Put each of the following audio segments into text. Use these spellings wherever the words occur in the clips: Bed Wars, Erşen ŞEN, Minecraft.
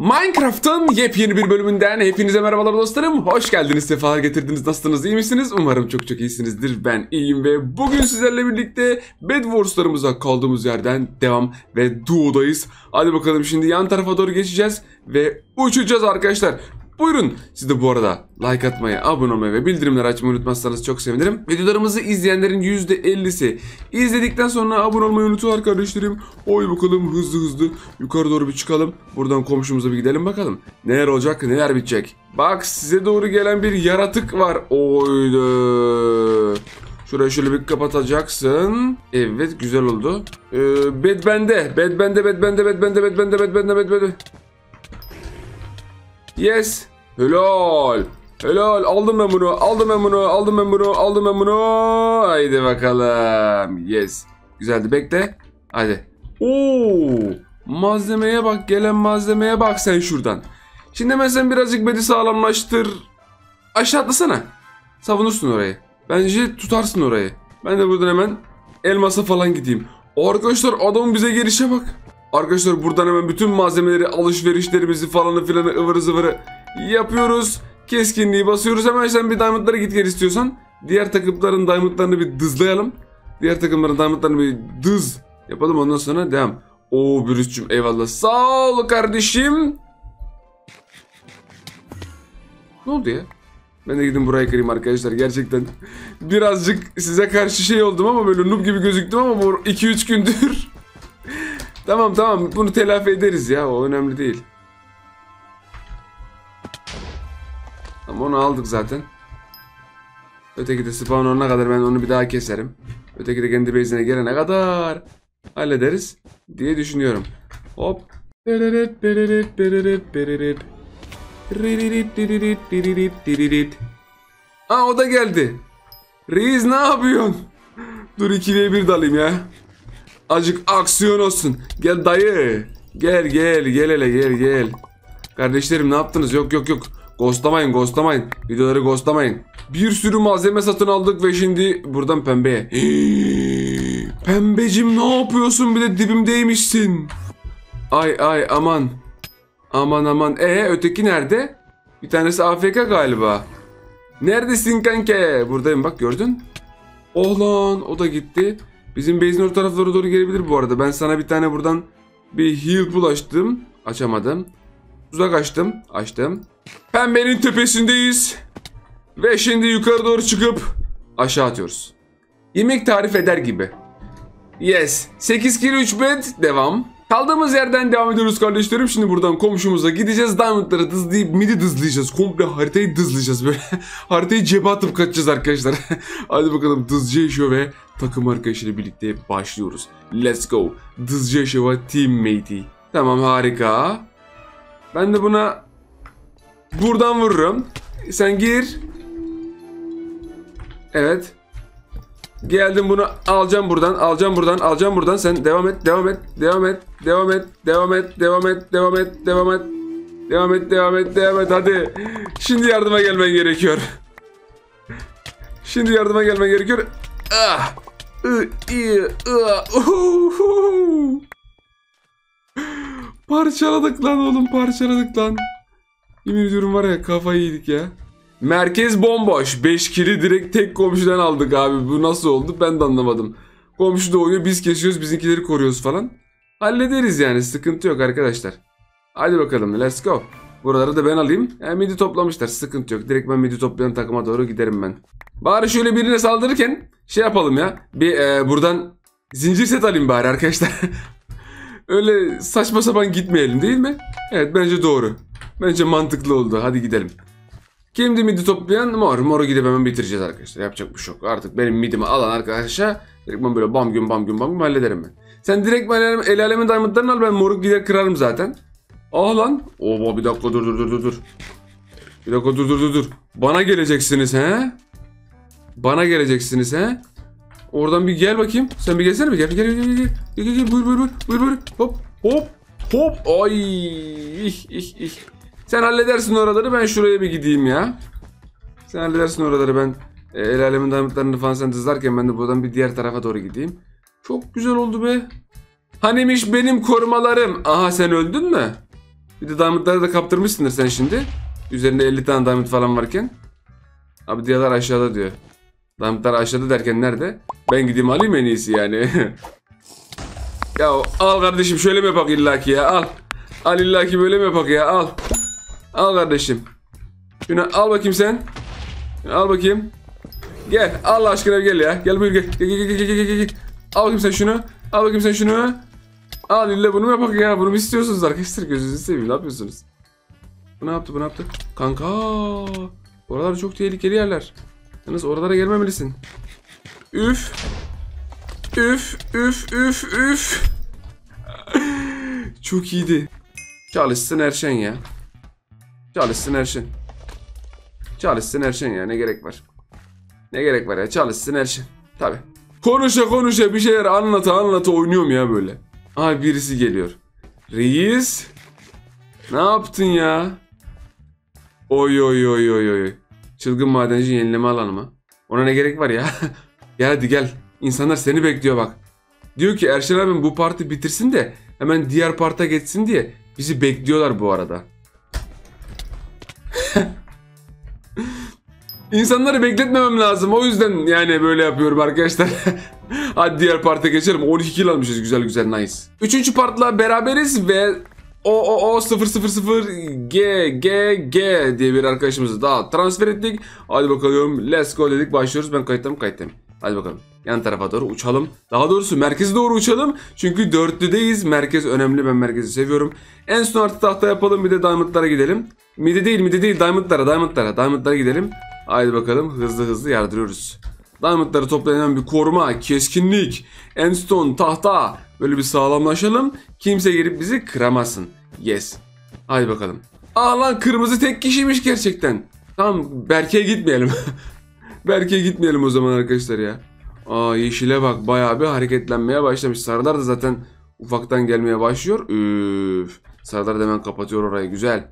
Minecraft'ın yepyeni bir bölümünden hepinize merhabalar dostlarım. Hoş geldiniz, sefalar getirdiniz. Nasılsınız, iyi misiniz? Umarım çok çok iyisinizdir. Ben iyiyim ve bugün sizlerle birlikte Bed Wars'larımıza kaldığımız yerden devam ve duodayız. Hadi bakalım, şimdi yan tarafa doğru geçeceğiz ve uçacağız arkadaşlar. Buyurun, siz de bu arada like atmayı, abone olmayı ve bildirimleri açmayı unutmazsanız çok sevinirim. Videolarımızı izleyenlerin %50'si izledikten sonra abone olmayı unutuyor arkadaşlarım. Oy bakalım, hızlı hızlı yukarı doğru bir çıkalım. Buradan komşumuza bir gidelim bakalım. Neler olacak, neler bitecek. Bak, size doğru gelen bir yaratık var. Oydu. Şurayı şöyle bir kapatacaksın. Evet, güzel oldu. Bed bende. Yes. Helal. Helal. Aldım ben bunu. Haydi bakalım. Yes. Güzeldi. Bekle. Hadi. Oo! Malzemeye bak. Gelen malzemeye bak sen şuradan. Şimdi hemen sen birazcık bedi sağlamlaştır. Aşağı atlasana. Savunursun orayı. Bence tutarsın orayı. Ben de buradan hemen elmasa falan gideyim. Arkadaşlar, adam bize gelişe bak. Arkadaşlar, buradan hemen bütün malzemeleri, alışverişlerimizi falanı filanı ıvırı zıvırı yapıyoruz. Keskinliği basıyoruz. Hemen sen bir diamondlara git gel istiyorsan. Diğer takımların diamondlarını bir dızlayalım. Yapalım, ondan sonra devam. Oo Bürüzcüm, eyvallah. Sağ ol kardeşim. Ne oldu ya? Ben de gidin burayı kırayım arkadaşlar. Gerçekten birazcık size karşı şey oldum ama böyle noob gibi gözüktüm ama bu 2-3 gündür. Tamam, bunu telafi ederiz ya, o önemli değil. Tamam, onu aldık zaten. Öteki de spawn olana kadar ben onu bir daha keserim. Öteki de kendi base'ine gelene kadar hallederiz diye düşünüyorum. Hop. Aa, o da geldi. Reis, ne yapıyorsun? Dur, 2v1 dalayım ya. Azıcık aksiyon olsun. Gel dayı. Gel hele. Kardeşlerim, ne yaptınız? Yok. Ghostlamayın. Videoları ghostlamayın. Bir sürü malzeme satın aldık ve şimdi buradan pembeye. Pembecim, ne yapıyorsun? Bir de dibimdeymişsin. Ay aman. Aman. Öteki nerede? Bir tanesi AFK galiba. Neredesin kanka? Buradayım bak, gördün. Oh lan, o da gitti. Bizim base'in o taraflara doğru gelebilir bu arada. Ben sana bir tane buradan bir heal pool açtım. Açamadım. Uzak açtım. Açtım. Pembenin tepesindeyiz. Ve şimdi yukarı doğru çıkıp aşağı atıyoruz. Yemek tarif eder gibi. Yes. 8 kilo 3 bed. Devam. Kaldığımız yerden devam ediyoruz kardeşlerim. Şimdi buradan komşumuza gideceğiz. Diamondları dızlayıp midi dızlayacağız. Komple haritayı dızlayacağız böyle. Haritayı cebe atıp kaçacağız arkadaşlar. Hadi bakalım, dızcı eşo ve takım arkadaşıyla birlikte başlıyoruz. Let's go. Dızcı eşo ve teammate'i. Tamam, harika. Ben de buna buradan vururum. Sen gir. Evet. Geldim, bunu alacağım buradan. Sen devam et. Hadi. Şimdi yardıma gelmen gerekiyor. Parçaladık lan oğlum. Yemin ediyorum var ya, kafayı yedik ya. Merkez bomboş. 5 kili direkt tek komşudan aldık abi. Bu nasıl oldu? Ben de anlamadım. Komşu da oynuyor, biz kesiyoruz, bizinkileri koruyoruz falan. Hallederiz yani, sıkıntı yok arkadaşlar. Hadi bakalım, let's go. Buraları da ben alayım. Midi toplamışlar, sıkıntı yok. Direkt ben midi toplayan takıma doğru giderim ben. Bari şöyle birine saldırırken şey yapalım ya. Bir buradan zincir set alayım bari arkadaşlar. Öyle saçma sapan gitmeyelim, değil mi? Evet, bence doğru. Bence mantıklı oldu. Hadi gidelim. Kimdi midi toplayan? Mor'u gidip hemen bitireceğiz arkadaşlar. Yapacak bir şey yok. Artık benim midimi alan arkadaşa direkt ben böyle bam gün hallederim ben. Sen direkt ben el alemin diamondlarını al, ben mor'u gider kırarım zaten. Ah lan. Oba, bir dakika dur. Bir dakika dur. Bana geleceksiniz he? Oradan bir gel bakayım. Sen bir gelsene mi? Gel. Buyur. Hop. Ay. İh. Sen halledersin oraları, ben şuraya bir gideyim ya. Ben el alemin diamondlarını falan sen dızlarken ben de buradan bir diğer tarafa doğru gideyim. Çok güzel oldu be. Hanimiş benim korumalarım. Aha, sen öldün mü? Bir de diamondları da kaptırmışsındır sen şimdi. Üzerinde 50 tane diamond falan varken. Abi diyorlar aşağıda diyor. Diamondlar aşağıda derken nerede? Ben gideyim alayım en iyisi yani. Ya al kardeşim, şöyle mi yapak illaki ya, al. Al illaki böyle mi yapak ya, al. Al kardeşim. Şunu al bakayım sen. Şunu al bakayım. Gel Allah aşkına gel ya. Gel buyur gel. Gel. Al bakayım sen şunu. Al bakayım sen şunu. Al illa bunu mu yapak ya? Bunu mu istiyorsunuz arkadaşlar? Gözünüzü seveyim, ne yapıyorsunuz? Bu ne yaptı, bu ne yaptı? Kanka. Oralar çok tehlikeli yerler. Yalnız oralara gelmemelisin. Üf. Üf. Çok iyiydi. Çalışsın Erşen ya. Çalışsın Erşen. Çalışsın Erşen ya, ne gerek var? Ne gerek var ya, çalışsın Erşen. Tabi. Konuşa bir şeyler anlata oynuyorum ya böyle. Abi birisi geliyor. Reis. Ne yaptın ya? Oy. Çılgın madenci yenileme alanı mı? Ona ne gerek var ya? Gel hadi gel. İnsanlar seni bekliyor bak. Diyor ki Erşen abim bu parti bitirsin de hemen diğer parta geçsin diye bizi bekliyorlar bu arada. İnsanları bekletmemem lazım. O yüzden yani böyle yapıyorum arkadaşlar. Hadi diğer parta geçelim. 12 kill almışız. Güzel güzel, nice. 3. partla beraberiz ve o 000GGG diye bir arkadaşımızı daha transfer ettik. Hadi bakalım let's go dedik, başlıyoruz. Ben kayıttayım. Hadi bakalım yan tarafa doğru uçalım. Daha doğrusu merkeze doğru uçalım. Çünkü dörtlüdeyiz. Merkez önemli. Ben merkezi seviyorum. En son artı tahta yapalım. Bir de diamondlara gidelim. Midi değil. Diamondlara gidelim. Haydi bakalım hızlı yardırıyoruz. Diamondları toplayan bir koruma, keskinlik, endstone, tahta. Böyle bir sağlamlaşalım. Kimse gelip bizi kıramasın. Yes. Haydi bakalım. Aa lan kırmızı tek kişiymiş gerçekten. Tamam Berke'ye gitmeyelim. Berke'ye gitmeyelim o zaman arkadaşlar ya. Aa yeşile bak, bayağı bir hareketlenmeye başlamış. Sarılar da zaten ufaktan gelmeye başlıyor. Üf. Sarılar da hemen kapatıyor orayı, güzel.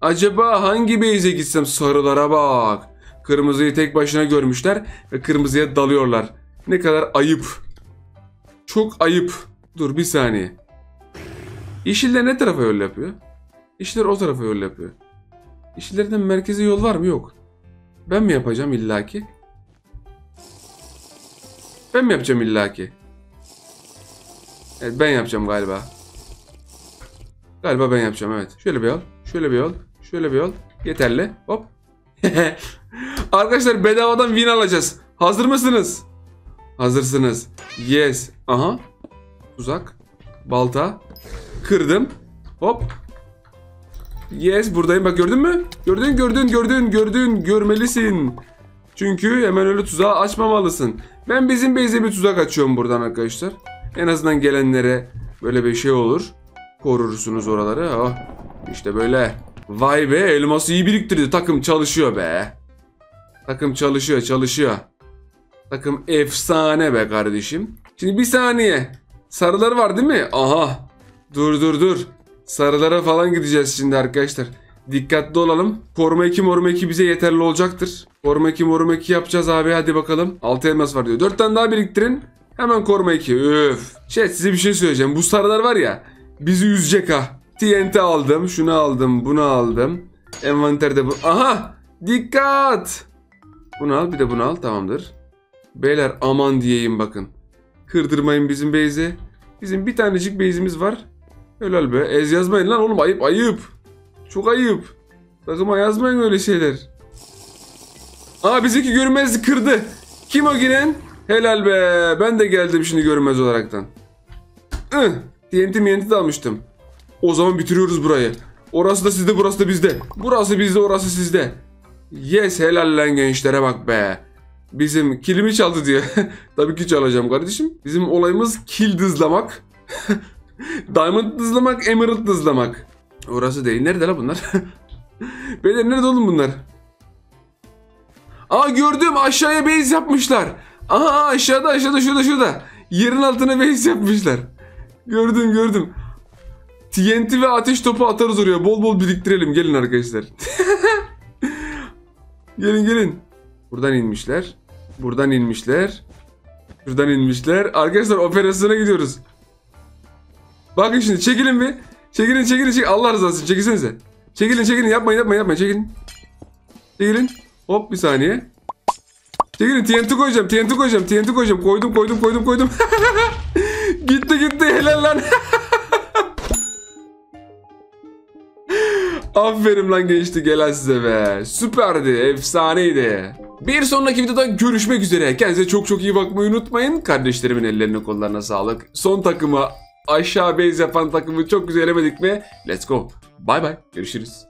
Acaba hangi base'e gitsem, sarılara bak. Kırmızıyı tek başına görmüşler ve kırmızıya dalıyorlar. Ne kadar ayıp. Çok ayıp. Dur bir saniye. Yeşiller ne tarafa yol yapıyor? Yeşiller o tarafa yol yapıyor. Yeşillerden merkeze yol var mı? Yok. Ben mi yapacağım illaki? Ben mi yapacağım illaki? Evet ben yapacağım galiba. Galiba ben yapacağım, evet. Şöyle bir yol. Şöyle bir yol. Yeterli. Hop. Arkadaşlar bedavadan win alacağız. Hazır mısınız? Hazırsınız. Yes. Aha. Tuzak. Balta. Kırdım. Hop. Yes buradayım. Bak gördün mü? Gördün. Görmelisin. Çünkü hemen öyle tuzağı açmamalısın. Ben bizim base'e bir tuzak açıyorum buradan arkadaşlar. En azından gelenlere böyle bir şey olur. Korursunuz oraları. Oh. İşte böyle. Vay be, elması iyi biriktirdi. Takım çalışıyor be. Takım çalışıyor. Takım efsane be kardeşim. Şimdi bir saniye. Sarılar var değil mi? Aha. Dur. Sarılara falan gideceğiz şimdi arkadaşlar. Dikkatli olalım. Koruma 2 bize yeterli olacaktır. Koruma 2 yapacağız abi, hadi bakalım. 6 elmas var diyor. 4 tane daha biriktirin. Hemen koruma 2. Üf. Size bir şey söyleyeceğim. Bu sarılar var ya. Bizi üzecek ha. TNT aldım. Şunu aldım. Bunu aldım. Envanterde bu. Aha. Dikkat. Bunu al, bir de bunu al, tamamdır. Beyler aman diyeyim bakın. Kırdırmayın bizim base'i. Bizim bir tanecik base'imiz var. Helal be. Ez yazmayın lan oğlum, ayıp. Çok ayıp. Takıma yazmayın öyle şeyler. Aa bizdeki görünmez kırdı. Kim o giren? Helal be. Ben de geldim şimdi görünmez olaraktan. TNT de almıştım. O zaman bitiriyoruz burayı. Orası da sizde, burası da bizde. Burası bizde, orası sizde. Yes, helal lan gençlere bak be. Bizim kilimi çaldı diye. Tabii ki çalacağım kardeşim. Bizim olayımız kill dızlamak. Diamond dızlamak, emerald dızlamak. Orası değil. Nerede la bunlar? Beyler nerede oğlum bunlar? Aa gördüm, aşağıya base yapmışlar. Aha aşağıda şurada. Yerin altına base yapmışlar. Gördüm. TNT ve ateş topu atarız oraya. Bol biriktirelim. Gelin arkadaşlar. Gelin. Buradan inmişler. Arkadaşlar operasyona gidiyoruz. Bakın şimdi çekilin bir. Çekilin çekilin çekilin. Allah razı olsun. Çekilsenize. Çekilin çekilin. Yapmayın yapmayın yapmayın. Çekilin. Çekilin. Hop bir saniye. Çekilin. TNT koyacağım. TNT koyacağım. TNT koyacağım. Koydum koydum koydum koydum. Gitti gitti. Helal lan. Aferin lan gençlik. Helal size be. Süperdi. Efsaneydi. Bir sonraki videoda görüşmek üzere. Kendinize çok çok iyi bakmayı unutmayın. Kardeşlerimin ellerine kollarına sağlık. Son takıma aşağı base yapan takımı çok güzel elemedik mi? Let's go. Bye bye. Görüşürüz.